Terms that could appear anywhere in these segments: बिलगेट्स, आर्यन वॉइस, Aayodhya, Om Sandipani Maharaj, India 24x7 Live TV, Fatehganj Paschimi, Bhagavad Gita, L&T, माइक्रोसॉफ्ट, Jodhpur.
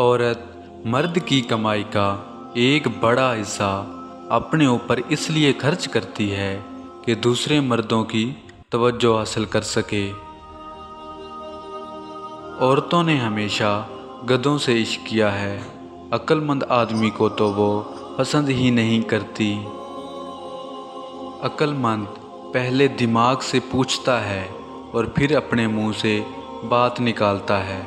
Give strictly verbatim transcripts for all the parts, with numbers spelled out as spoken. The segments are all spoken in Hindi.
औरत मर्द की कमाई का एक बड़ा हिस्सा अपने ऊपर इसलिए खर्च करती है कि दूसरे मर्दों की तवज्जो हासिल कर सके। औरतों ने हमेशा गधों से इश्क किया है, अक्लमंद आदमी को तो वो पसंद ही नहीं करती। अक्लमंद पहले दिमाग से पूछता है और फिर अपने मुंह से बात निकालता है।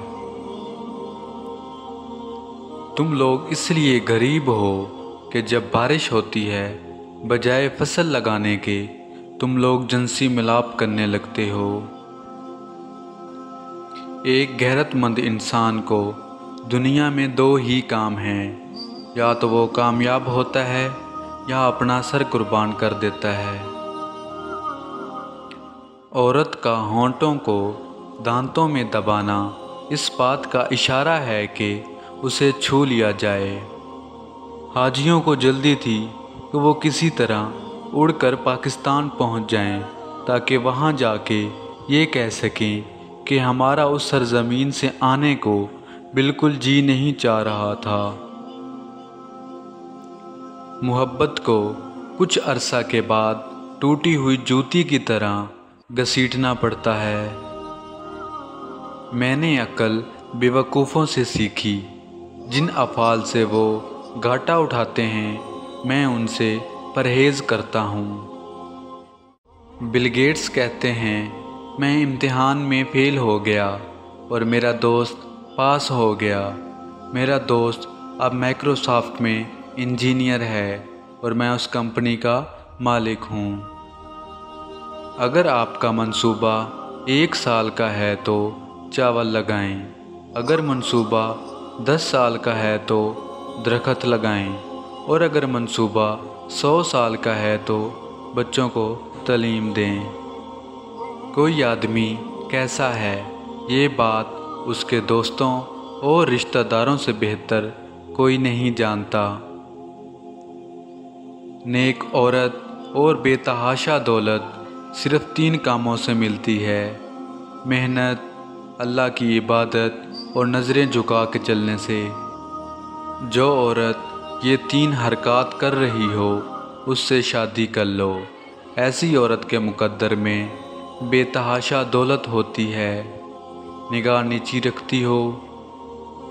तुम लोग इसलिए गरीब हो कि जब बारिश होती है बजाय फसल लगाने के तुम लोग जिनसी मिलाप करने लगते हो। एक गैरतमंद इंसान को दुनिया में दो ही काम हैं, या तो वो कामयाब होता है या अपना सर कुर्बान कर देता है। औरत का होंठों को दांतों में दबाना इस बात का इशारा है कि उसे छू लिया जाए। हाजियों को जल्दी थी कि वो किसी तरह उड़कर पाकिस्तान पहुंच जाएं, ताकि वहां जाके ये कह सकें कि हमारा उस सरजमीन से आने को बिल्कुल जी नहीं चाह रहा था। मोहब्बत को कुछ अरसा के बाद टूटी हुई जूती की तरह घसीटना पड़ता है। मैंने अक्ल बेवकूफ़ों से सीखी, जिन अफ़ाल से वो घाटा उठाते हैं मैं उनसे परहेज़ करता हूँ। बिलगेट्स कहते हैं मैं इम्तिहान में फ़ेल हो गया और मेरा दोस्त पास हो गया। मेरा दोस्त अब माइक्रोसॉफ्ट में इंजीनियर है और मैं उस कंपनी का मालिक हूँ। अगर आपका मंसूबा एक साल का है तो चावल लगाएं, अगर मंसूबा दस साल का है तो दरख्त लगाएं, और अगर मंसूबा सौ साल का है तो बच्चों को तलीम दें। कोई आदमी कैसा है ये बात उसके दोस्तों और रिश्तेदारों से बेहतर कोई नहीं जानता। नेक औरत और बेतहाशा दौलत सिर्फ तीन कामों से मिलती है, मेहनत, अल्लाह की इबादत और नज़रें झुका के चलने से। जो औरत ये तीन हरकत कर रही हो उससे शादी कर लो। ऐसी औरत के मुकद्दर में बेतहाशा दौलत होती है। निगाह नीची रखती हो,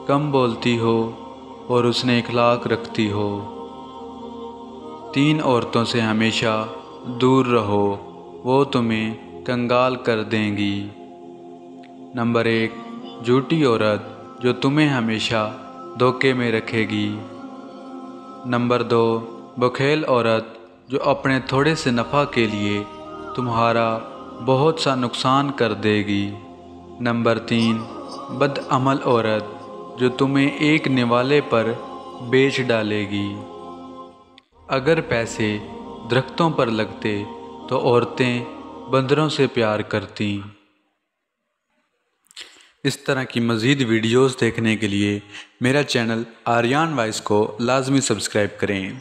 कम बोलती हो और उसने इखलाक रखती हो। तीन औरतों से हमेशा दूर रहो, वो तुम्हें कंगाल कर देंगी। नंबर एक, झूठी औरत जो तुम्हें हमेशा धोखे में रखेगी। नंबर दो, बखेल औरत जो अपने थोड़े से नफ़ा के लिए तुम्हारा बहुत सा नुकसान कर देगी। नंबर तीन, बदअमल औरत जो तुम्हें एक निवाले पर बेच डालेगी। अगर पैसे दरख्तों पर लगते तो औरतें बंदरों से प्यार करतीं। इस तरह की मज़ीद वीडियोस देखने के लिए मेरा चैनल आर्यन वॉइस को लाजमी सब्सक्राइब करें।